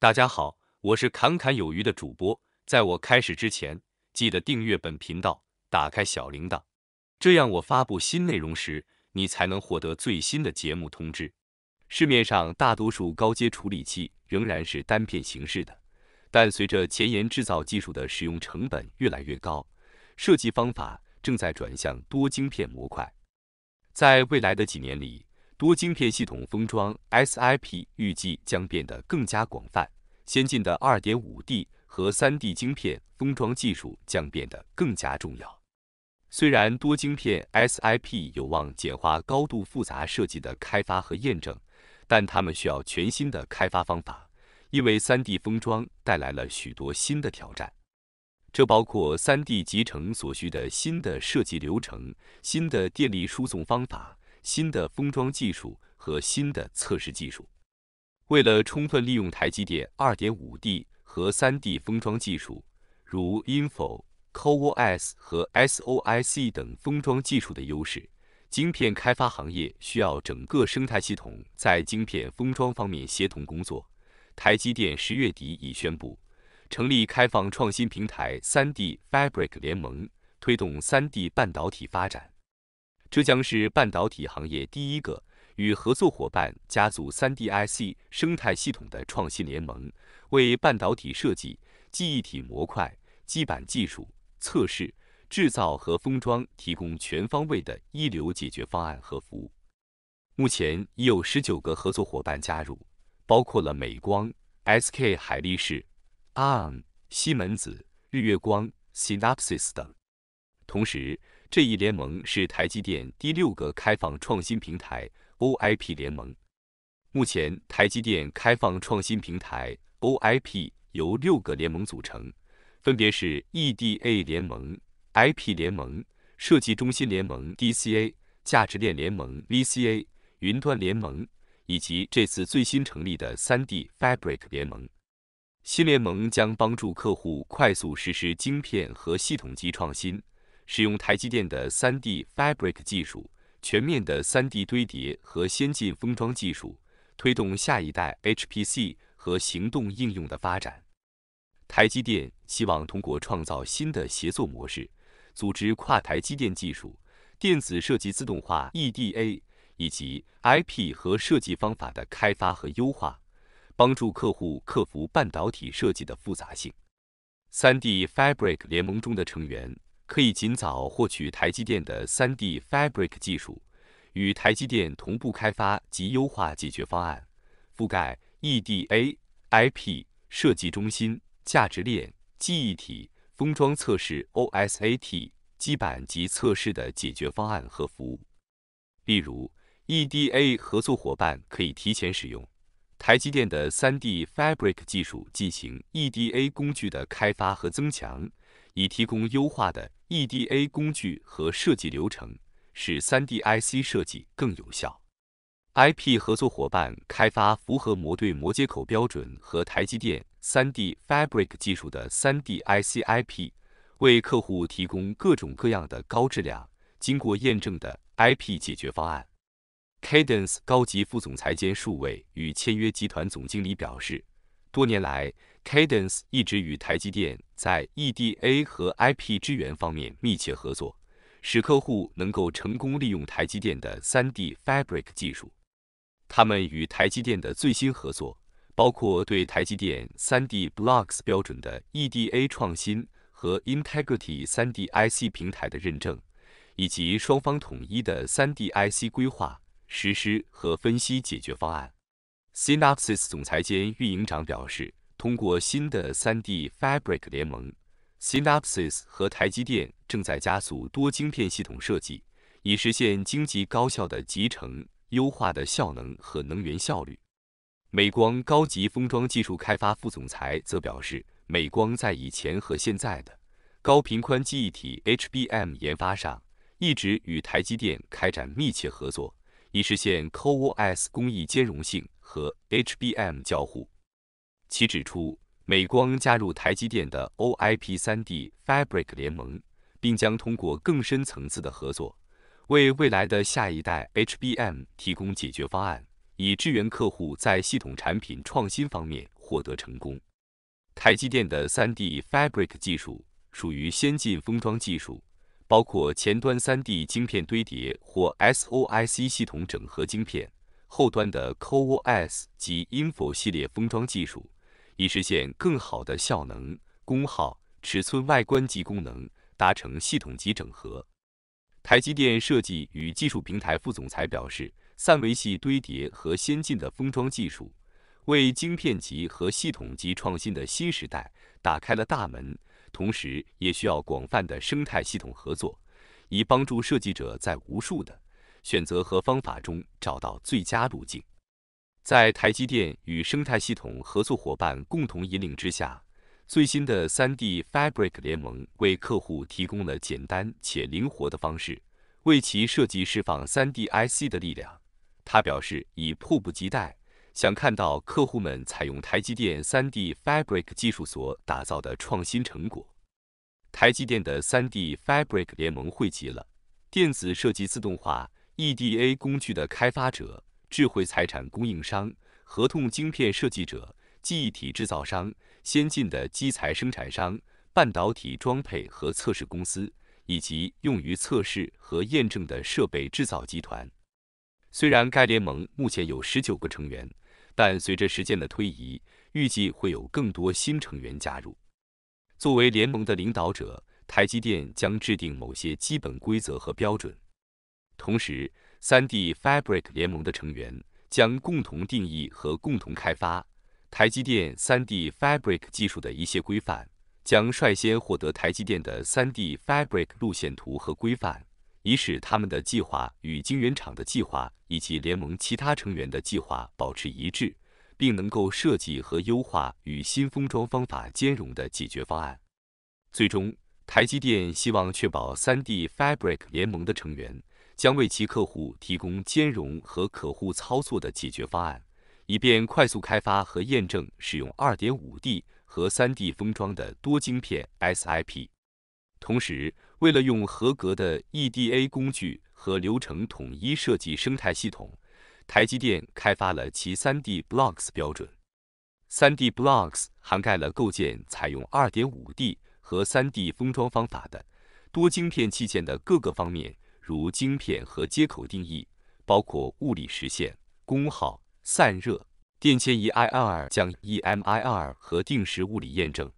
大家好，我是侃侃有余的主播。在我开始之前，记得订阅本频道，打开小铃铛，这样我发布新内容时，你才能获得最新的节目通知。市面上大多数高阶处理器仍然是单片形式的，但随着前沿制造技术的使用成本越来越高，设计方法正在转向多晶片模块。在未来的几年里，多晶片系统封装 SIP 预计将变得更加广泛，先进的 2.5D 和 3D 晶片封装技术将变得更加重要。虽然多晶片 SIP 有望简化高度复杂设计的开发和验证，但它们需要全新的开发方法，因为 3D 封装带来了许多新的挑战。这包括 3D 集成所需的新的设计流程、新的电力输送方法、新的封装技术和新的测试技术。为了充分利用台积电 2.5D 和 3D 封装技术，如 InFO、CoWoS 和 SOIC 等封装技术的优势，晶片开发行业需要整个生态系统在晶片封装方面协同工作。台积电10月底已宣布成立开放创新平台 3DFabric 联盟，推动 3D 半导体发展。这将是半导体行业第一个与合作伙伴加速 3D IC 生态系统的创新联盟，为半导体设计、记忆体模块、基板技术、测试、制造和封装提供全方位的一流解决方案和服务。目前已有19个合作伙伴加入，包括了美光、SK 海力士、ARM、西门子、日月光、Synopsys 等。同时，这一联盟是台积电第6个开放创新平台 OIP 联盟。目前，台积电开放创新平台 OIP 由6个联盟组成，分别是 EDA 联盟、IP 联盟、设计中心联盟 DCA、价值链联盟 VCA、云端联盟，以及这次最新成立的 3DFabric 联盟。新联盟将帮助客户快速实施晶片和系统级创新，使用台积电的 3DFabric 技术、全面的 3D 堆叠和先进封装技术，推动下一代 HPC 和行动应用的发展。台积电希望通过创造新的协作模式，组织跨台积电技术、电子设计自动化 EDA 以及 IP 和设计方法的开发和优化，帮助客户克服半导体设计的复杂性。 3DFabric 联盟中的成员可以尽早获取台积电的 3DFabric 技术，与台积电同步开发及优化解决方案，覆盖 EDA、IP、设计中心、价值链、记忆体、封装测试 OSAT、基板及测试的解决方案和服务。例如， EDA 合作伙伴可以提前使用台积电的 3DFabric 技术进行 EDA 工具的开发和增强，以提供优化的 EDA 工具和设计流程，使 3D IC 设计更有效。IP 合作伙伴开发符合模对模接口标准和台积电 3DFabric 技术的 3D IC IP， 为客户提供各种各样的高质量、经过验证的 IP 解决方案。Cadence 高级副总裁兼数位与签约集团总经理表示，多年来 Cadence 一直与台积电在 EDA 和 IP 支援方面密切合作，使客户能够成功利用台积电的 3DFabric 技术。他们与台积电的最新合作包括对台积电 3Dblox 标准的 EDA 创新和 Integrity 3D IC 平台的认证，以及双方统一的 3D IC 规划、实施和分析解决方案。 Synopsys 总裁兼运营长表示，通过新的 3DFabric 联盟， Synopsys 和台积电正在加速多晶片系统设计，以实现经济高效的集成、优化的效能和能源效率。美光高级封装技术开发副总裁则表示，美光在以前和现在的高频宽记忆体 HBM 研发上，一直与台积电开展密切合作，以实现 CoWoS 工艺兼容性和 HBM 交互。其指出，美光加入台积电的 OIP 3DFabric 联盟，并将通过更深层次的合作，为未来的下一代 HBM 提供解决方案，以支援客户在系统产品创新方面获得成功。台积电的 3DFabric 技术属于先进封装技术，包括前端 3D 晶片堆叠或 SOIC 系统整合晶片，后端的 CoWoS 及 InFO 系列封装技术，以实现更好的效能、功耗、尺寸、外观及功能，达成系统级整合。台积电设计与技术平台副总裁表示，三维系堆叠和先进的封装技术，为晶片级和系统级创新的新时代打开了大门，同时也需要广泛的生态系统合作，以帮助设计者在无数的选择和方法中找到最佳路径。在台积电与生态系统合作伙伴共同引领之下，最新的 3DFabric 联盟为客户提供了简单且灵活的方式，为其设计释放 3D IC 的力量。他表示已迫不及待，想看到客户们采用台积电 3DFabric 技术所打造的创新成果。台积电的 3DFabric 联盟汇集了电子设计自动化 EDA 工具的开发者、智慧财产供应商、合同晶片设计者、记忆体制造商、先进的基材生产商、半导体装配和测试公司，以及用于测试和验证的设备制造集团。虽然该联盟目前有19个成员，但随着时间的推移，预计会有更多新成员加入。作为联盟的领导者，台积电将制定某些基本规则和标准。同时 ，3DFabric 联盟的成员将共同定义和共同开发台积电 3DFabric 技术的一些规范，将率先获得台积电的 3DFabric 路线图和规范，以使他们的计划与晶圆厂的计划以及联盟其他成员的计划保持一致，并能够设计和优化与新封装方法兼容的解决方案。最终，台积电希望确保 3DFabric 联盟的成员将为其客户提供兼容和可互操作的解决方案，以便快速开发和验证使用 2.5D 和 3D 封装的多晶片 SIP。同时，为了用合格的 EDA 工具和流程统一设计生态系统，台积电开发了其 3Dblox 标准。3Dblox 涵盖了构建采用 2.5D 和 3D 封装方法的多晶片器件的各个方面，如晶片和接口定义，包括物理实现、功耗、散热、电迁移 IR 将 EMIR 和定时物理验证。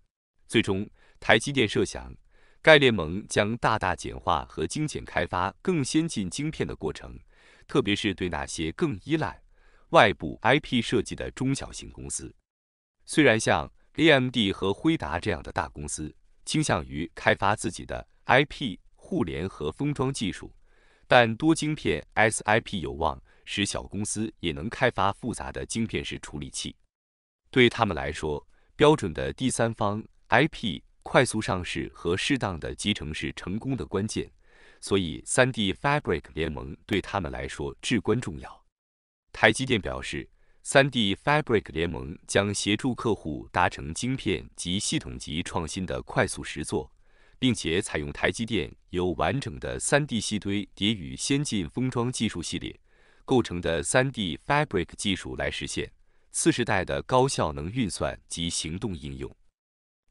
最终，台积电设想该联盟将大大简化和精简开发更先进晶片的过程，特别是对那些更依赖外部 IP 设计的中小型公司。虽然像 AMD 和辉达这样的大公司倾向于开发自己的 IP 互联和封装技术，但多晶片 SIP 有望使小公司也能开发复杂的晶片式处理器。对他们来说，标准的第三方 IP快速上市和适当的集成是成功的关键，所以 3DFabric 联盟对他们来说至关重要。台积电表示 ，3DFabric 联盟将协助客户达成晶片及系统级创新的快速实作，并且采用台积电由完整的 3D 系堆叠与先进封装技术系列构成的 3DFabric 技术来实现次世代的高效能运算及行动应用。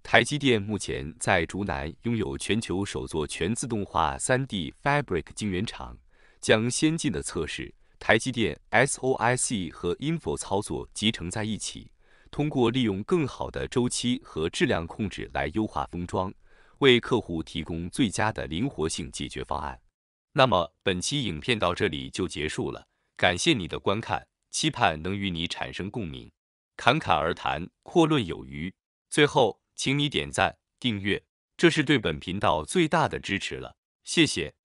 台积电目前在竹南拥有全球首座全自动化 3DFabric 晶圆厂，将先进的测试、台积电 SOIC 和 InFO 操作集成在一起，通过利用更好的周期和质量控制来优化封装，为客户提供最佳的灵活性解决方案。那么本期影片到这里就结束了，感谢你的观看，期盼能与你产生共鸣，侃侃而谈，阔论有余。最后请你点赞、订阅，这是对本频道最大的支持了，谢谢。